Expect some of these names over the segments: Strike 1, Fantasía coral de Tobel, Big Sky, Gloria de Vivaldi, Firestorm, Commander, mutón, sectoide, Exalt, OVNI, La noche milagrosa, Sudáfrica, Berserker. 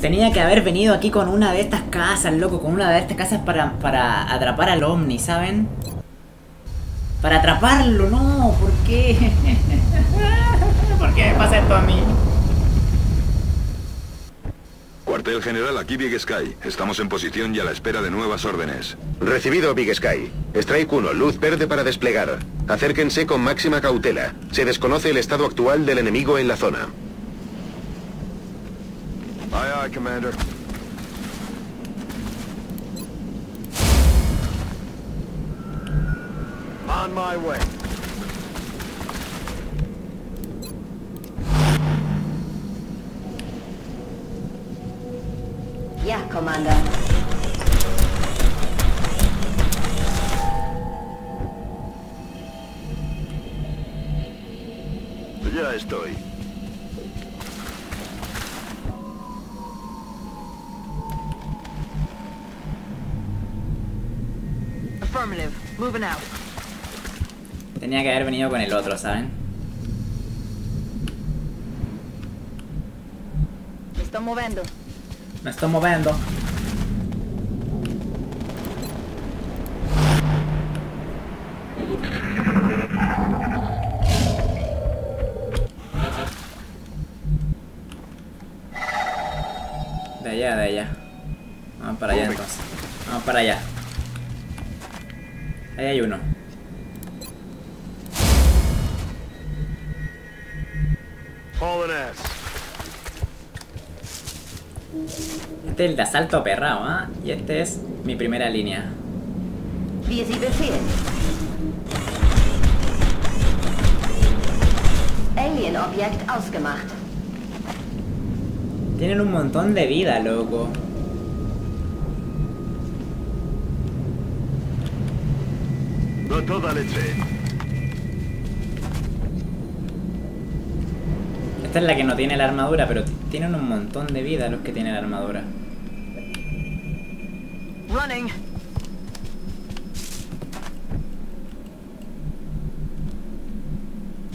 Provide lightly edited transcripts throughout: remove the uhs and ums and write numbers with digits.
Tenía que haber venido aquí con una de estas casas, loco. Con una de estas casas para atrapar al OVNI, ¿saben? Para atraparlo, no. ¿Por qué? ¿Por qué me pasa esto a mí? Cuartel general, aquí Big Sky. Estamos en posición y a la espera de nuevas órdenes. Recibido, Big Sky. Strike 1, luz verde para desplegar. Acérquense con máxima cautela. Se desconoce el estado actual del enemigo en la zona. Aye, aye, Commander. On my way. Yeah, Commander. Ya estoy. Affirmative. Moving out. Tenía que haber venido con el otro, ¿saben? Me estoy moviendo. Me estoy moviendo. De allá, de allá. Vamos para allá entonces. Vamos para allá. Ahí hay uno. Este es el de asalto perrao, ¿ah? Y este es mi primera línea. Alien Object ausgemacht. Tienen un montón de vida, loco. No toda leche. Esta es la que no tiene la armadura, pero tienen un montón de vida los que tienen la armadura. Running.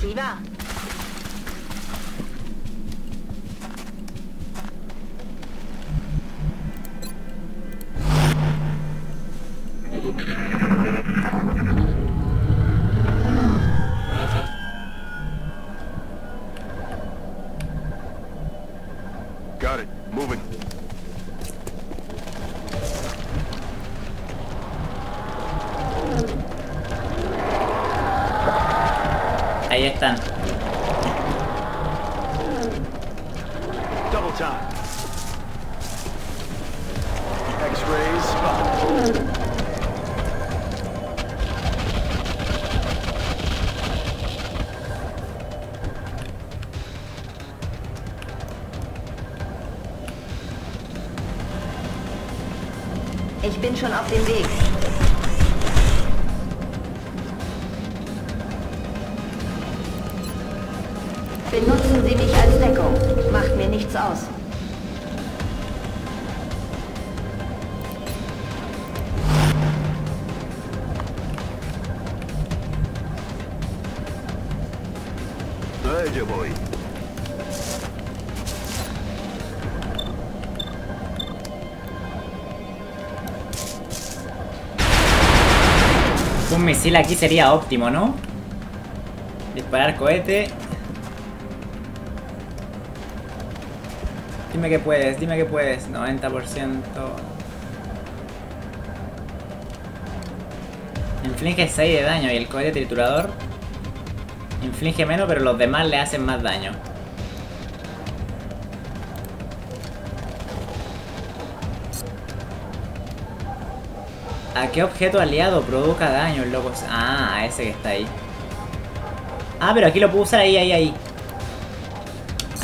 Sí, va. Ahí están. Double time. X-rays spot. Ich bin schon auf dem Weg. Benutzen Sie mich als Deckung. Macht mir nichts aus. Yo voy. Un misil aquí sería óptimo, ¿no? Disparar cohete. Dime que puedes, dime que puedes. 90%. Inflige 6 de daño y el cohete triturador inflige menos, pero los demás le hacen más daño. ¿A qué objeto aliado produzca daño, locos? Ah, a ese que está ahí. Ah, pero aquí lo puedo usar ahí, ahí, ahí.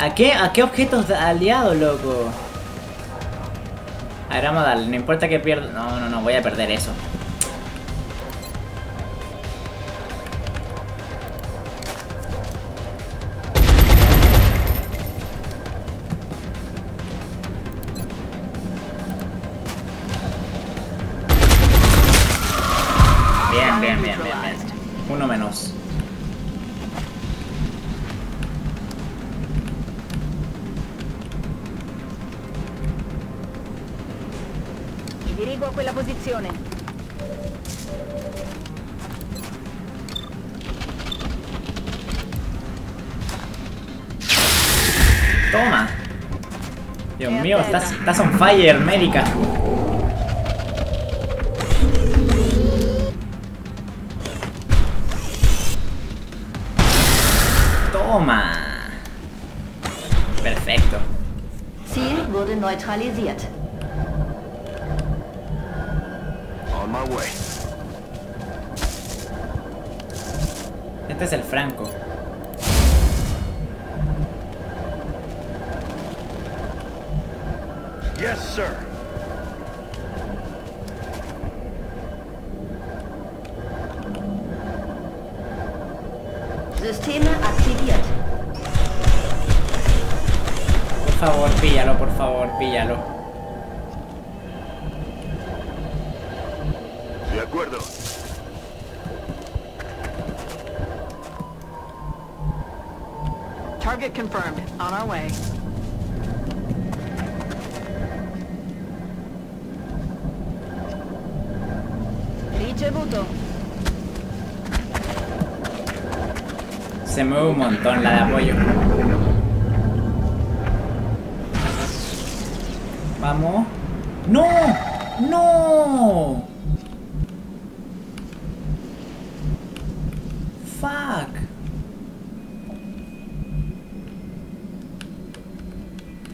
¿A qué objetos aliados, loco? A ver, vamos a darle. No importa que pierda. No, no, no. Voy a perder eso. Bien, bien, bien, bien, bien. Uno menos. dirigo a quella posizione. Toma. Dios mío, estás on fire, médica. Toma. Perfecto. Ziel wurde neutralisiert. On my way. Este es el Franco. Yes, sir. Systeme aktiviert. Por favor, píllalo. De acuerdo. Target confirmed. On our way. Se mueve un montón la de apoyo. Vamos. ¡No! ¡No! ¡Fuck!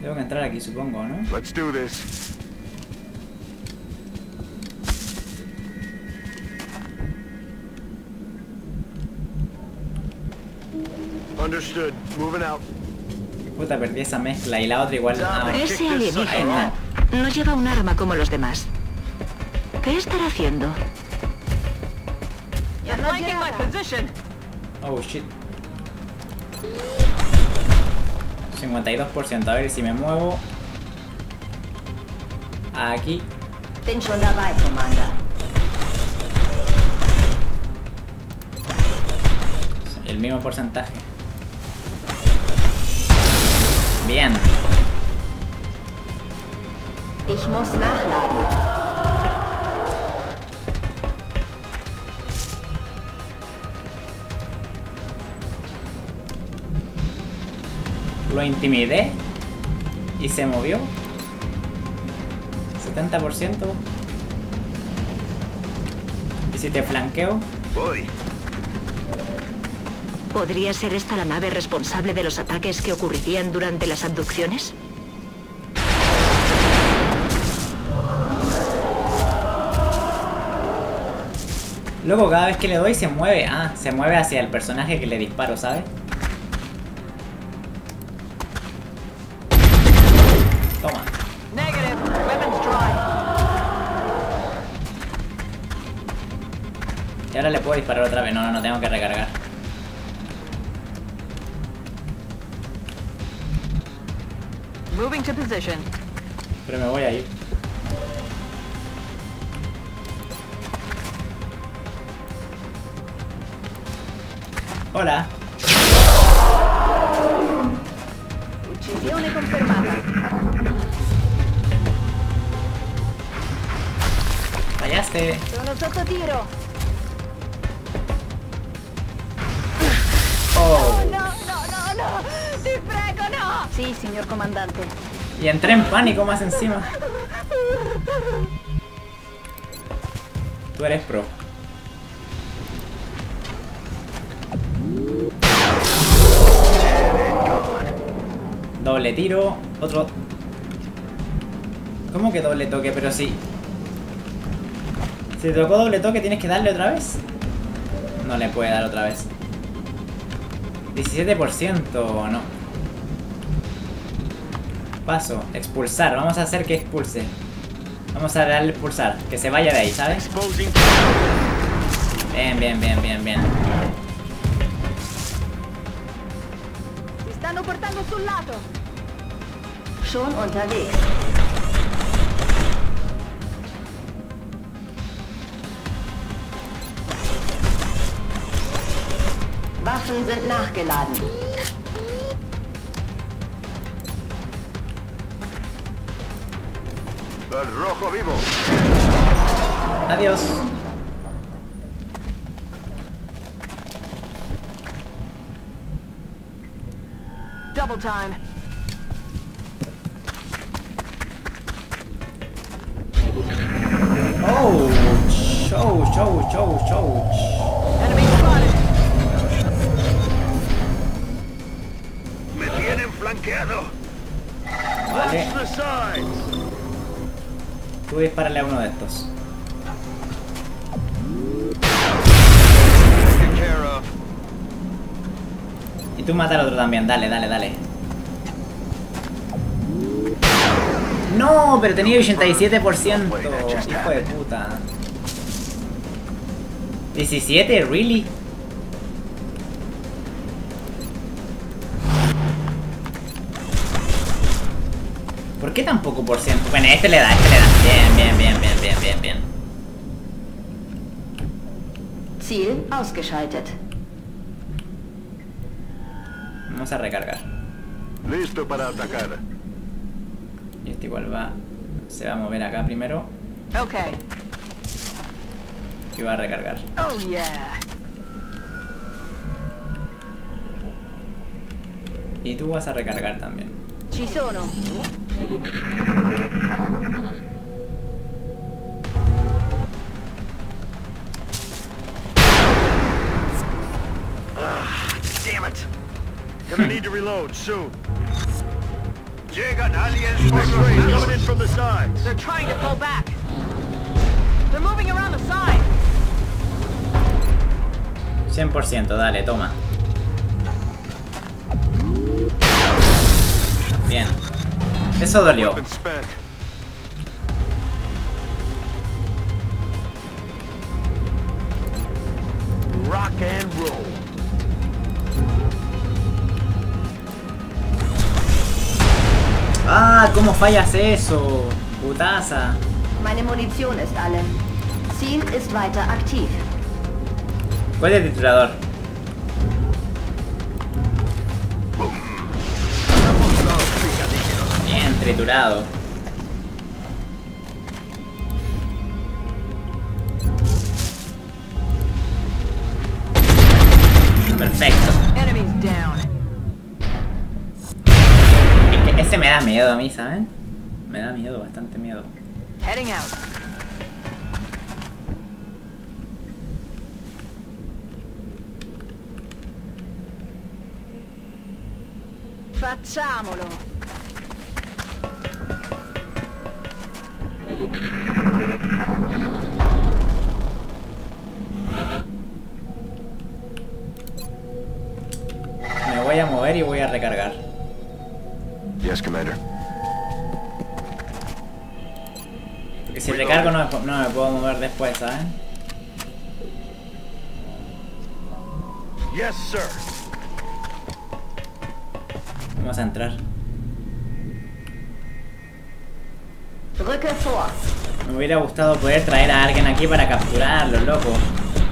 Tengo que entrar aquí, supongo, ¿no? Let's do this. Understood. Moving out. Puta, perdí esa mezcla y la otra igual. Ah, ese alienígena no lleva un arma como los demás. ¿Qué estará haciendo? Oh shit. 52%. A ver si me muevo. Aquí. Tension dabei, Commander. El mismo porcentaje. Bien. Ich muss nachladen. Lo intimidé y se movió. 70%. ¿Y si te flanqueo? Voy. ¿Podría ser esta la nave responsable de los ataques que ocurrirían durante las abducciones? Luego cada vez que le doy se mueve. Ah, se mueve hacia el personaje que le disparo, ¿sabes? Toma. Y ahora le puedo disparar otra vez. No, no, no tengo que recargar. Moving to position. Pero me voy a ir. Hola. Uccisione confermata. Fallaste. Sono sotto tiro. Oh. No, no, no, no. Ti prego. Sí, señor comandante. Y entré en pánico más encima. Tú eres pro. Doble tiro, otro. ¿Cómo que doble toque? Pero sí. Si te tocó doble toque, ¿tienes que darle otra vez? No le puede dar otra vez. 17% o no. Paso, expulsar, vamos a hacer que expulse. Vamos a darle expulsar, que se vaya de ahí, ¿sabes? Bien, bien, bien, bien, bien. Se están portando sul lato. Schon unterwegs. Waffen sind nachgeladen. El rojo vivo. Adiós. Double time. Oh, ouch, ouch, ouch, ouch. Enemy spotted. Me tienen flanqueado. Vale. Tú voy a dispararle a uno de estos. Y tú mata al otro también, dale, dale, dale. No, pero tenía 87%. Hijo de puta. 17, really? ¿Por qué tan poco por ciento? Bueno, este le da, este le da. Bien, bien, bien, bien, bien, bien. Ziel ausgeschaltet. Vamos a recargar. Listo para atacar. Y este igual va. Se va a mover acá primero. Ok. Y va a recargar. Oh yeah. Y tú vas a recargar también. Ci sono. Damn it. Gonna need to reload soon. Llegan aliens coming in from the sides. They're trying to pull back. They're moving around the side. 100%, dale, toma. Bien. Eso dolió. Rock and roll. Ah, ¿cómo fallas eso? Putaza. Meine Munition ist alle. Ziel ist weiter aktiv. ¿Cuál es el titulador? Bien, triturado. Perfecto. Es que ese me da miedo a mí, ¿saben? Me da miedo, bastante miedo. Heading out. Facciamolo. Me voy a mover y voy a recargar. Yes, Commander. Porque si recargo no me puedo mover después, ¿sabes? Yes, sir. Vamos a entrar. Me hubiera gustado poder traer a alguien aquí para capturarlo, loco.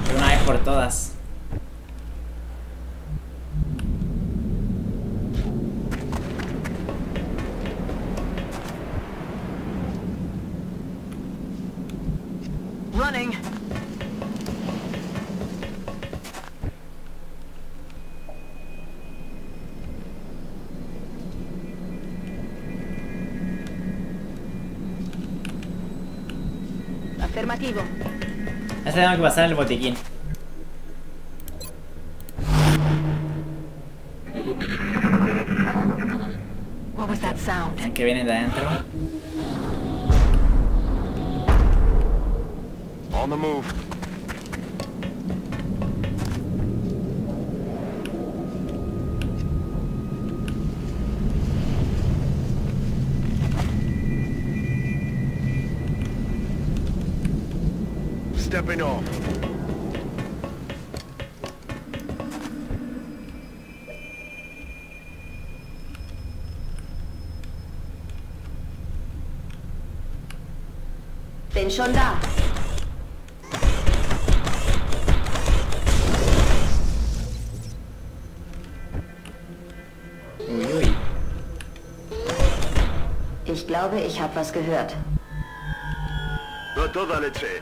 De una vez por todas. Este tengo que pasar el botiquín. Que viene de adentro. On the move. Stepping off. Bin schon da. Uiui. Ich glaube, ich habe was gehört. A toda leche.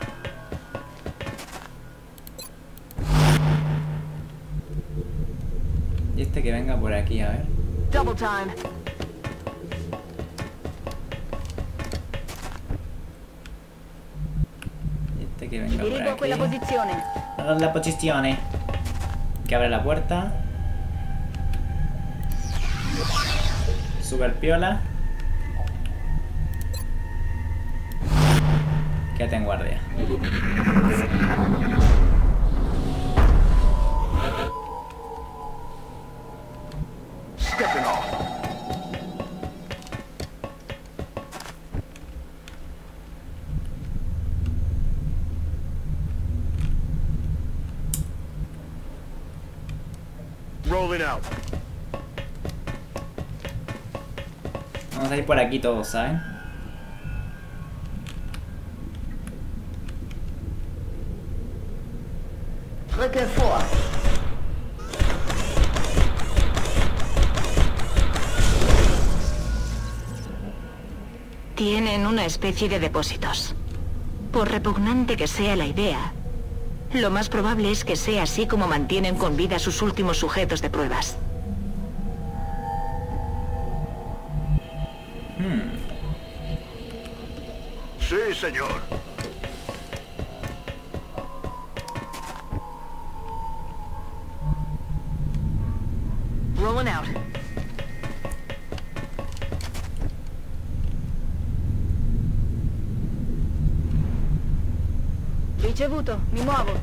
Y este que venga por aquí, a ver. Y este que venga por aquí. Dad la posizione. Que abre la puerta. Super piola. Quédate en guardia. Vamos a ir por aquí todos, ¿saben? Tienen una especie de depósitos. Por repugnante que sea la idea, lo más probable es que sea así como mantienen con vida a sus últimos sujetos de pruebas. Sí, señor. Rolling out. Ricevuto, mi muovo.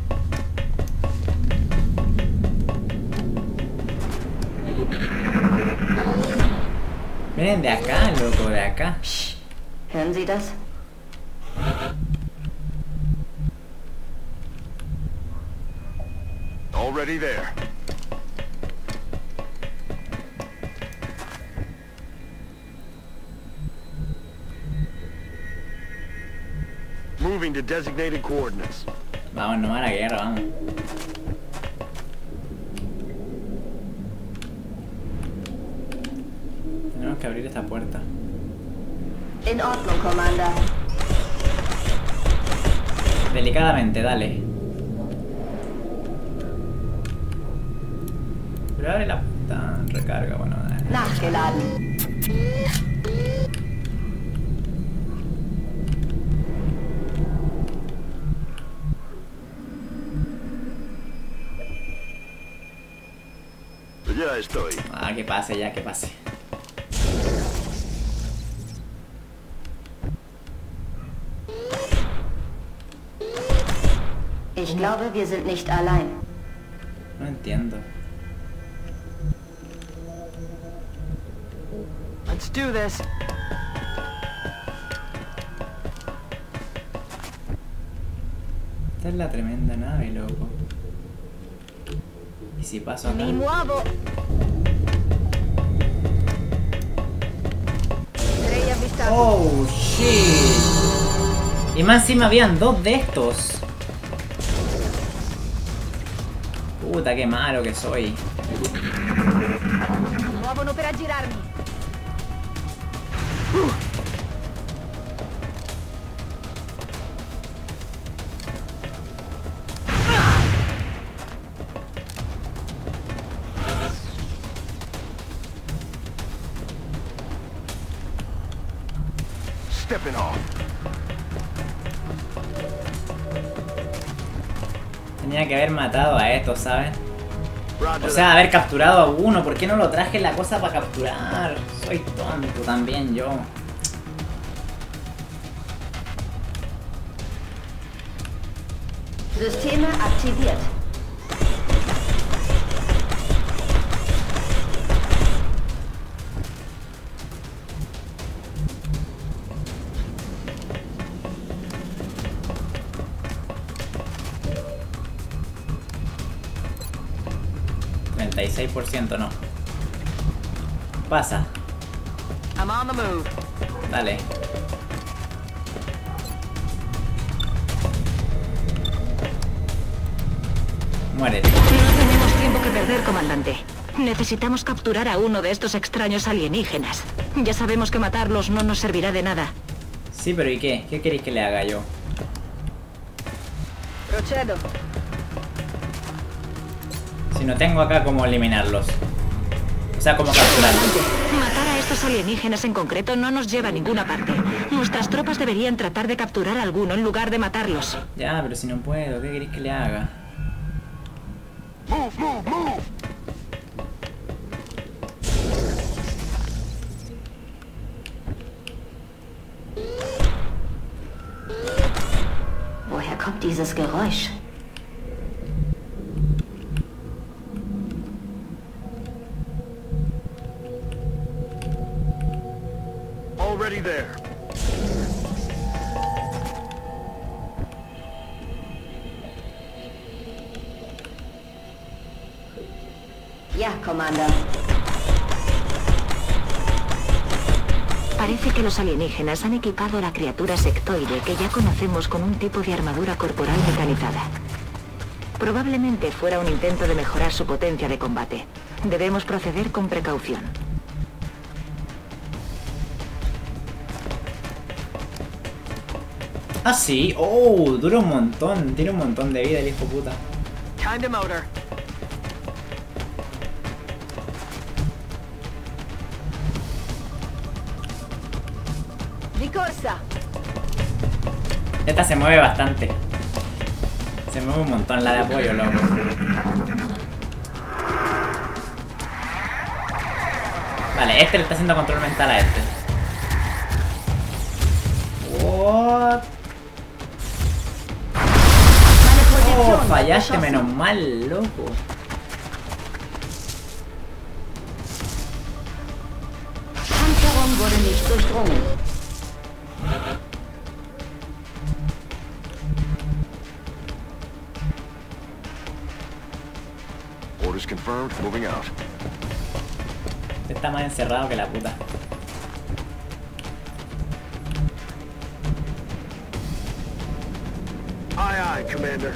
Miren de acá, loco, de acá. ¿Hören Sie das? Already there. Moving to designated coordinates. Vamos, no a la guerra, vamos. Tenemos que abrir esta puerta. En Oslo, Commander. Delicadamente, dale. Pero abre la puta recarga, bueno, dale. Nachgeladen. Ya estoy. Ah, que pase, ya, que pase. Ich glaube, wir sind nicht allein. No entiendo. Let's do this. Esta es la tremenda nave, loco. Y si paso acá. ¡Me muevo! ¡Oh, shit! Y más encima habían dos de estos. Puta, qué malo que soy. ¡Muévonos para girarme! Tenía que haber matado a estos, ¿saben? O sea, haber capturado a uno. ¿Por qué no lo traje la cosa para capturar? Soy tonto también yo. Sistema activado. No. Pasa. Dale. Muérete. No tenemos tiempo que perder, comandante. Necesitamos capturar a uno de estos extraños alienígenas. Ya sabemos que matarlos no nos servirá de nada. Sí, pero ¿y qué? ¿Qué queréis que le haga yo? Procedo. Si no tengo acá cómo eliminarlos. O sea, como capturar. Matar a estos alienígenas en concreto no nos lleva a ninguna parte. Nuestras tropas deberían tratar de capturar a alguno en lugar de matarlos. Ya, pero si no puedo, ¿qué queréis que le haga? Move, move, move. Woher kommt dieses Geräusch? Already there. Ya, Commander. Parece que los alienígenas han equipado a la criatura sectoide que ya conocemos con un tipo de armadura corporal mecanizada. Probablemente fuera un intento de mejorar su potencia de combate. Debemos proceder con precaución. Ah, sí. Oh, dura un montón. Tiene un montón de vida el hijo puta. Time to motor. Esta se mueve bastante. Se mueve un montón la de apoyo, loco. Vale, este le está haciendo control mental a este. What? Oh, fallaste, menos mal, loco. Orders confirmed, moving out. Está más encerrado que la puta. Aye, aye, Commander.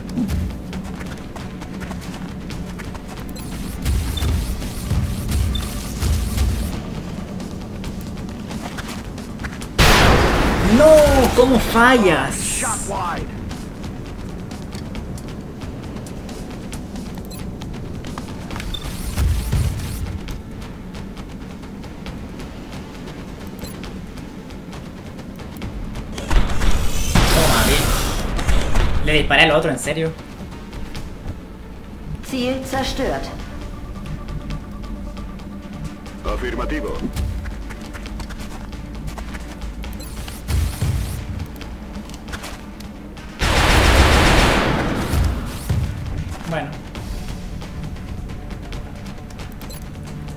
No, ¿cómo fallas? Le disparé al otro, en serio. Ziel zerstört. Afirmativo. Bueno.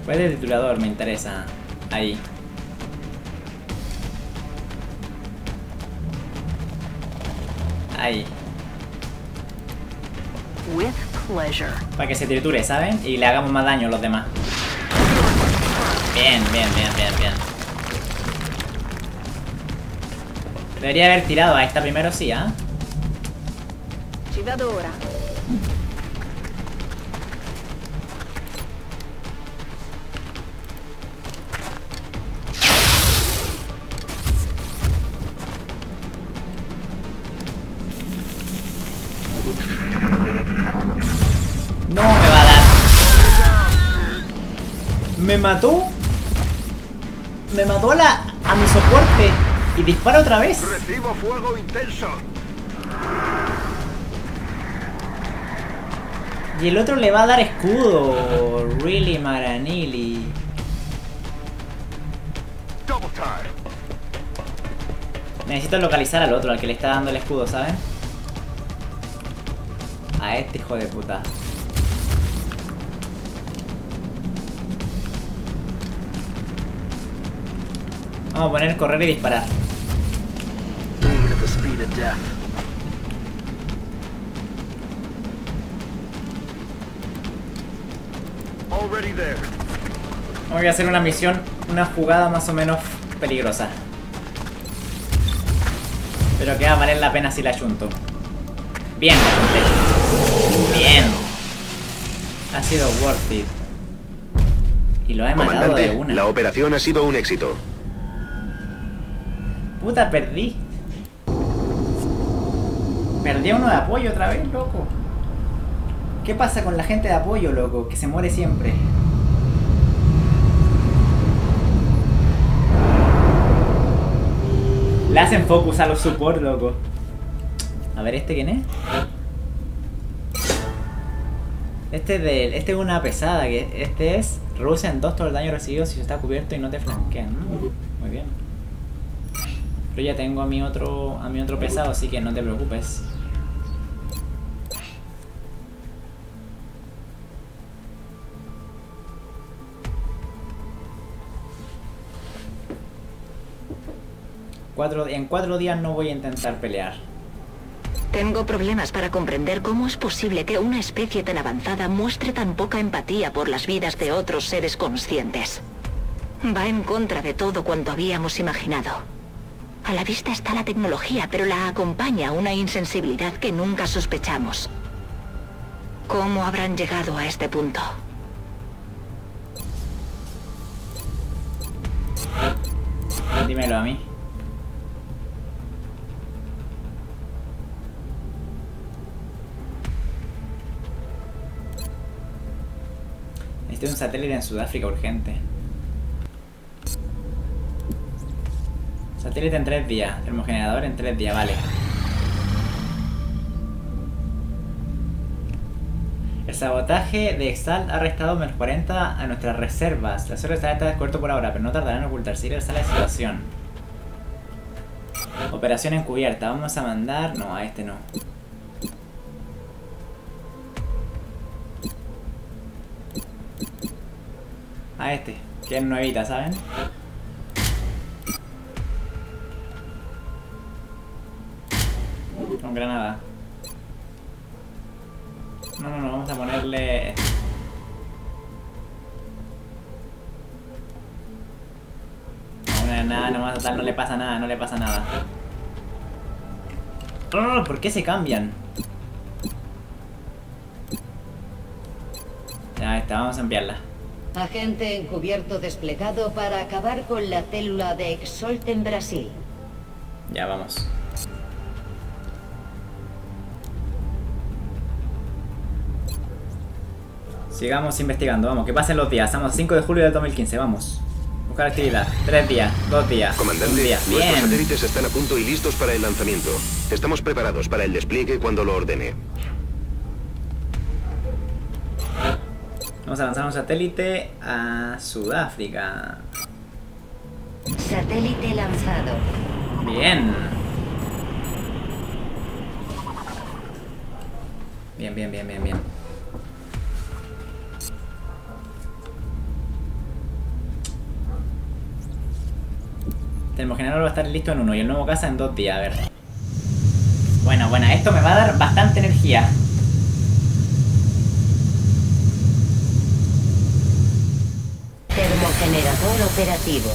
Pues el titulador me interesa. Ahí. Ahí. Para que se triture, ¿saben? Y le hagamos más daño a los demás. Bien, bien, bien, bien, bien. Debería haber tirado a esta primero, sí, ¿ah? No me va a dar. Me mató. Me mató a mi soporte. Y dispara otra vez. Recibo fuego intenso. Y el otro le va a dar escudo. Really Maranili. Necesito localizar al otro, al que le está dando el escudo, ¿saben? A este hijo de puta. Vamos a poner correr y disparar. Voy a hacer una misión, una jugada más o menos peligrosa. Pero que va a valer la pena si la ayunto. Bien, bien. Ha sido worth it. Y lo he matado de una. La operación ha sido un éxito. Puta, perdí. Perdí a uno de apoyo otra vez, loco. ¿Qué pasa con la gente de apoyo, loco? Que se muere siempre. Le hacen focus a los support, loco. A ver, ¿este quién es? Este es una pesada, que este es reducen 2 todo el daño recibido si está cubierto y no te flanquean. Muy bien. Pero ya tengo a mi otro pesado, así que no te preocupes. En 4 días no voy a intentar pelear. Tengo problemas para comprender cómo es posible que una especie tan avanzada muestre tan poca empatía por las vidas de otros seres conscientes. Va en contra de todo cuanto habíamos imaginado. A la vista está la tecnología, pero la acompaña una insensibilidad que nunca sospechamos. ¿Cómo habrán llegado a este punto? Dímelo a mí. Necesito un satélite en Sudáfrica urgente. Satélite en 3 días. Termogenerador en 3 días, vale. El sabotaje de Exalt ha restado menos 40 a nuestras reservas. La suerte está descubierta por ahora, pero no tardará en ocultarse. Y regresa la situación. Operación encubierta. Vamos a mandar... No, a este no. A este, que es nuevita, ¿saben? Con granada. No, vamos a ponerle... Una granada nomás, total, no le pasa nada. ¡Oh! ¿Por qué se cambian? Ya está, vamos a enviarla. Agente encubierto desplegado para acabar con la célula de Exalt en Brasil. Ya vamos. Sigamos investigando, vamos, que pasen los días. Estamos 5 de julio del 2015, vamos. Buscar actividad, 3 días, 2 días, comandante, 1 día. Bien. Nuestros satélites están a punto y listos para el lanzamiento. Estamos preparados para el despliegue cuando lo ordene. Vamos a lanzar un satélite a Sudáfrica. Satélite lanzado. Bien. Bien. Termogenerador va a estar listo en 1 y el nuevo casa en 2 días, a ver. Bueno, esto me va a dar bastante energía. Generador operativo.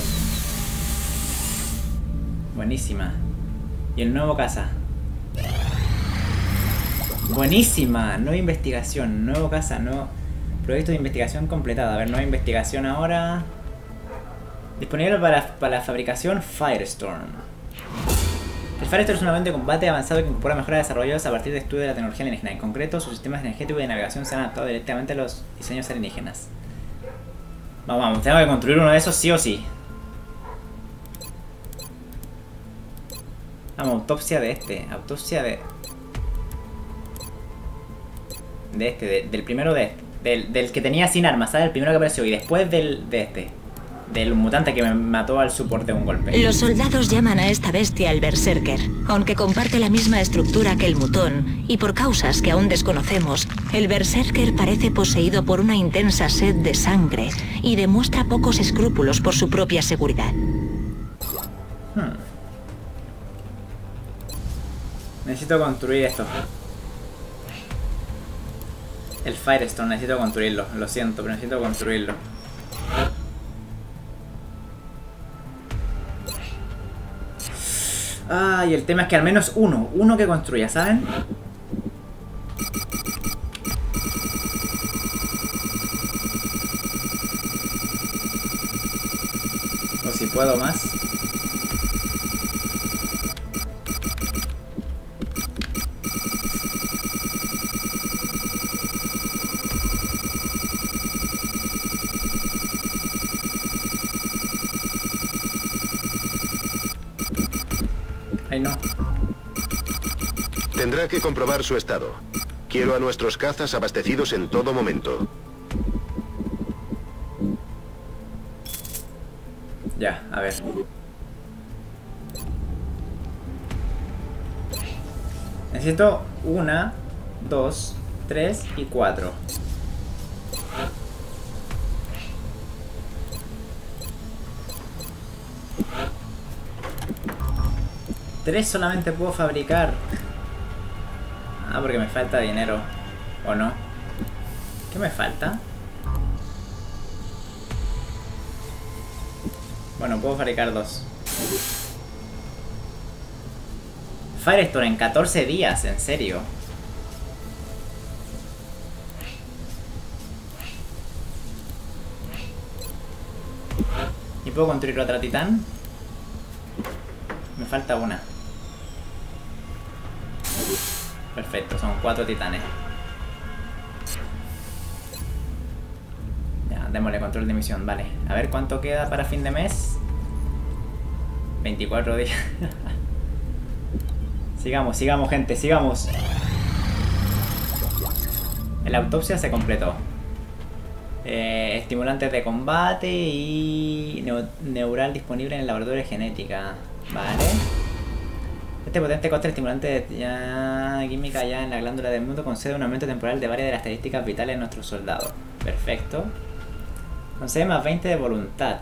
Buenísima. Y el nuevo casa. Buenísima. Nueva investigación. Nuevo casa. Nuevo proyecto de investigación completado. A ver, nueva investigación ahora. Disponible para la fabricación Firestorm. El Firestorm es un avión de combate avanzado que incorpora mejoras desarrolladas a partir de estudios de la tecnología alienígena. En concreto, sus sistemas energéticos y de navegación se han adaptado directamente a los diseños alienígenas. Vamos, tengo que construir uno de esos sí o sí. Vamos, autopsia de este. Autopsia de... De este, del primero de este. Del que tenía sin armas, ¿sabes? El primero que apareció. Y después de este. Del mutante que me mató al soporte de un golpe. Los soldados llaman a esta bestia el Berserker. Aunque comparte la misma estructura que el mutón, y por causas que aún desconocemos, el Berserker parece poseído por una intensa sed de sangre y demuestra pocos escrúpulos por su propia seguridad. Necesito construir esto. El Firestone, necesito construirlo. Lo siento, pero necesito construirlo. Ah, y el tema es que al menos uno que construya, ¿saben? O si puedo más. Ay, no. Tendrá que comprobar su estado. Quiero a nuestros cazas abastecidos en todo momento. Ya, a ver. Necesito 1, 2, 3 y 4. Tres solamente puedo fabricar. Ah, porque me falta dinero. ¿O no? ¿Qué me falta? Bueno, puedo fabricar 2. Firestorm en 14 días, en serio. ¿Y puedo construir otra titán? Me falta una. Perfecto, son 4 titanes. Ya, démosle control de misión, vale. A ver cuánto queda para fin de mes. 24 días. Sigamos, sigamos, gente, sigamos. La autopsia se completó. Estimulantes de combate y neural disponible en el laboratorio de genética. Vale. Este potente cóctel estimulante química ya en la glándula del mundo concede un aumento temporal de varias de las estadísticas vitales de nuestros soldados. Perfecto. Concede más 20 de voluntad.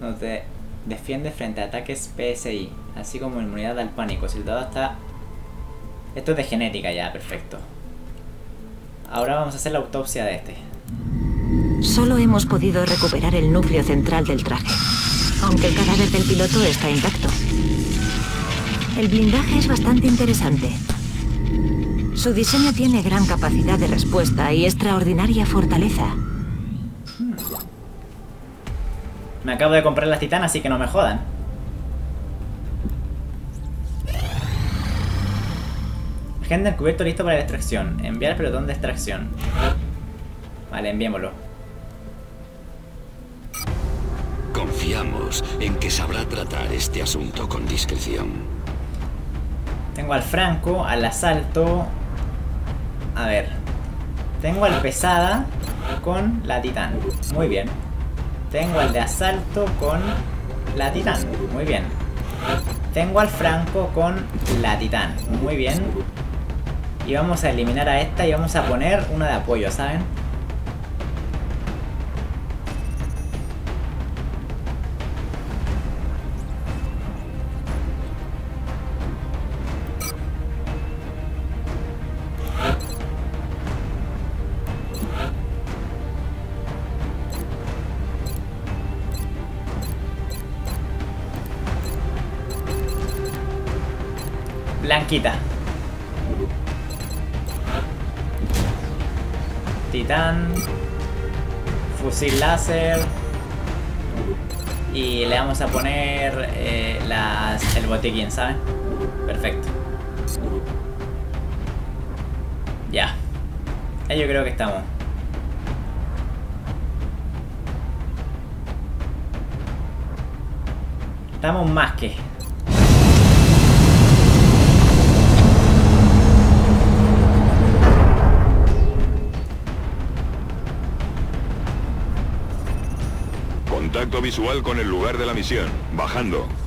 Donde defiende frente a ataques PSI. Así como inmunidad al pánico. Si el dado está... Esto es de genética ya, perfecto. Ahora vamos a hacer la autopsia de este. Solo hemos podido recuperar el núcleo central del traje, aunque el cadáver del piloto está intacto. El blindaje es bastante interesante. Su diseño tiene gran capacidad de respuesta y extraordinaria fortaleza. Me acabo de comprar las titanas, así que no me jodan. Agente encubierto listo para la extracción. Enviar pelotón de extracción. Vale, enviémoslo. Confiamos en que sabrá tratar este asunto con discreción. Tengo al franco, al asalto. A ver. Tengo al pesada con la titán. Muy bien. Tengo al de asalto con la titán. Muy bien. Tengo al franco con la titán. Muy bien. Y vamos a eliminar a esta y vamos a poner una de apoyo, ¿saben? Blanquita. Titán. Fusil láser. Y le vamos a poner el botiquín, ¿saben? Perfecto. Ya. Ahí yo creo que estamos. Estamos más que... Contacto visual con el lugar de la misión. Bajando.